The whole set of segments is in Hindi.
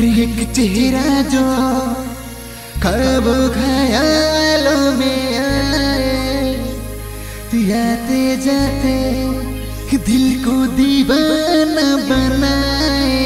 हर एक चेहरा जो कब ख्यालों में आए, आते जाते दिल को दीवाना बनाए।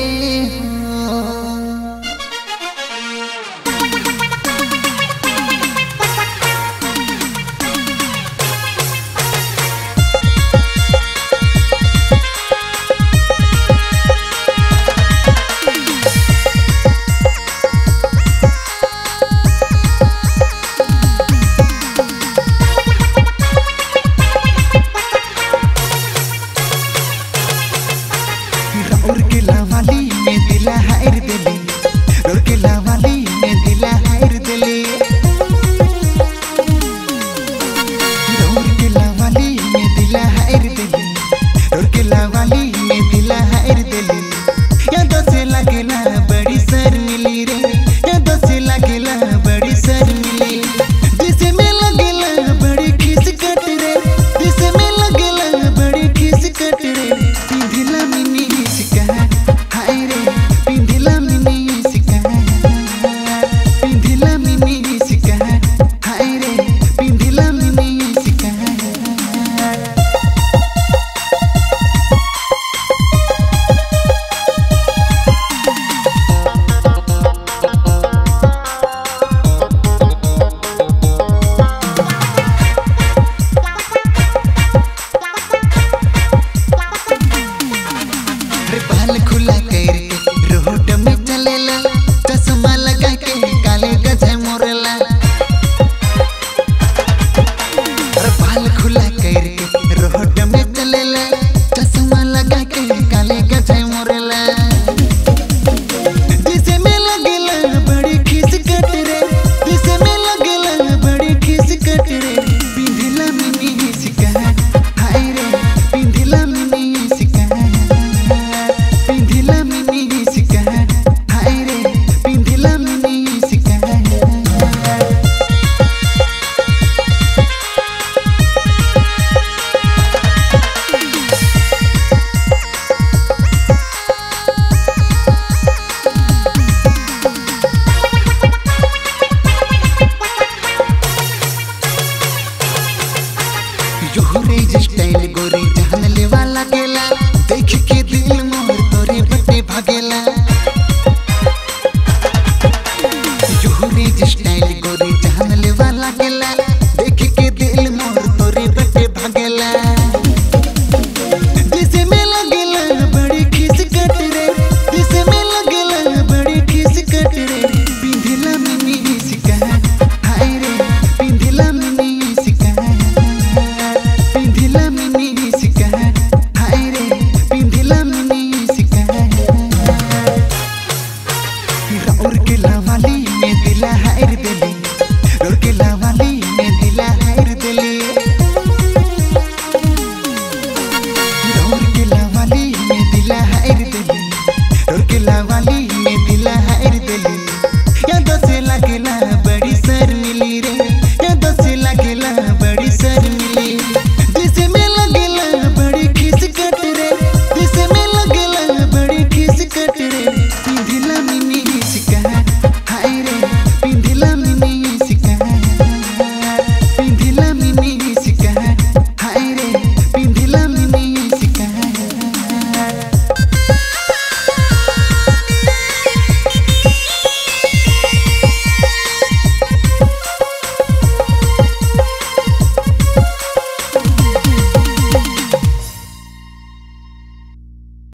गोरी